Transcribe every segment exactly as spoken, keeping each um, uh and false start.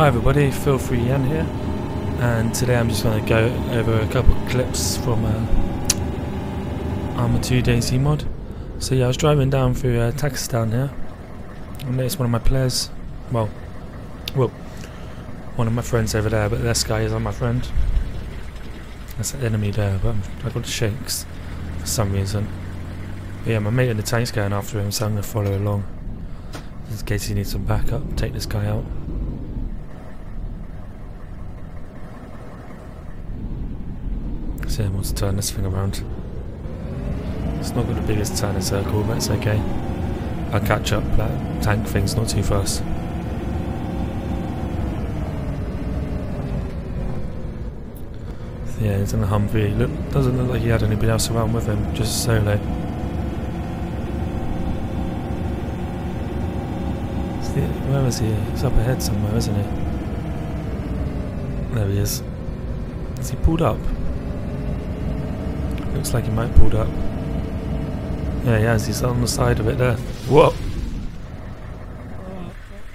Hi everybody, Phil three en here, and today I'm just going to go over a couple of clips from uh, Armour two D L C mod. So yeah, I was driving down through uh, Takistan here, and noticed one of my players, well, well, one of my friends over there, but this guy isn't my friend. That's the enemy there, but I'm, I got shakes for some reason. But yeah, my mate in the tank's going after him, so I'm going to follow along. In case he needs some backup, take this guy out. So I want to turn this thing around. It's not got the biggest turning circle, but it's okay. I'll catch up, that tank thing's not too fast. Yeah, he's in the Humvee. Look, doesn't look like he had anybody else around with him, just solo. Where is he? He's up ahead somewhere, isn't he? There he is. Has he pulled up? Looks like he might have pulled up. Yeah, he has. He's on the side of it there. Whoa!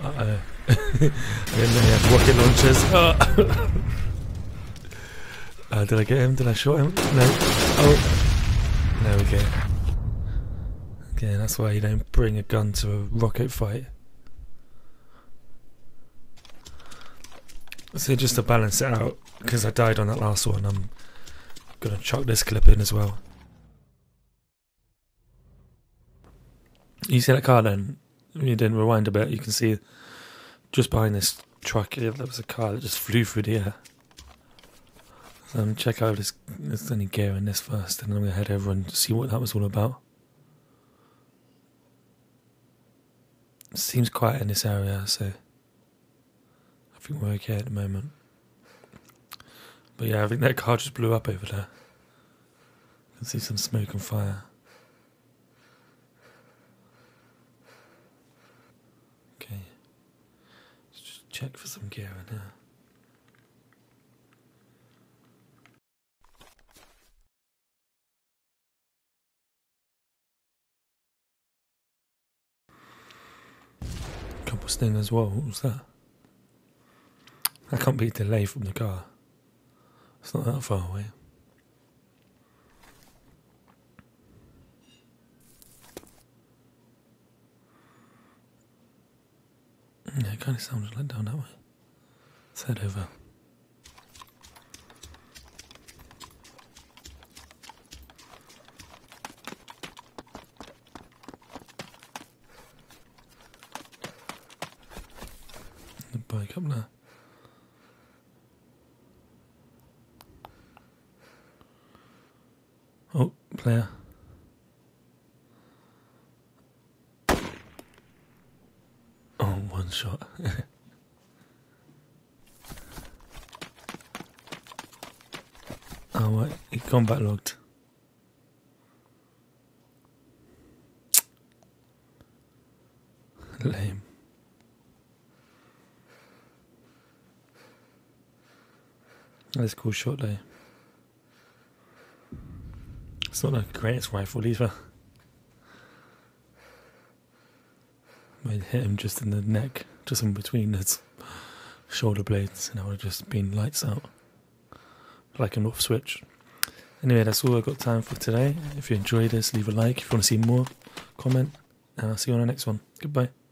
Uh-oh. I didn't know he had rocket launchers. Oh. uh, did I get him? Did I shot him? No. Oh. There we go. Okay, that's why you don't bring a gun to a rocket fight. So just to balance it out, because I died on that last one, I'm gonna chuck this clip in as well. You see that car then? You didn't rewind a bit. You can see just behind this truck here, that was a car that just flew through the air. So I'm gonna check out if there's any gear in this first, and then I'm gonna head over and see what that was all about. It seems quiet in this area, so I think we're okay at the moment. But yeah, I think that car just blew up over there. You can see some smoke and fire. Okay. Let's just check for some gear in here. A couple sting as well, what was that? That can't be a delay from the car. It's not that far away. Yeah, it kind of sounded like down that way. Let's head over. The bike up there. Oh, player. Oh, one shot. Oh, what? He combat logged. Lame. That's a cool shot though. It's not the greatest rifle either. I hit him just in the neck, just in between his shoulder blades, and I would have just been lights out. Like an off switch. Anyway, that's all I've got time for today. If you enjoyed this, leave a like. If you want to see more, comment. And I'll see you on the next one. Goodbye.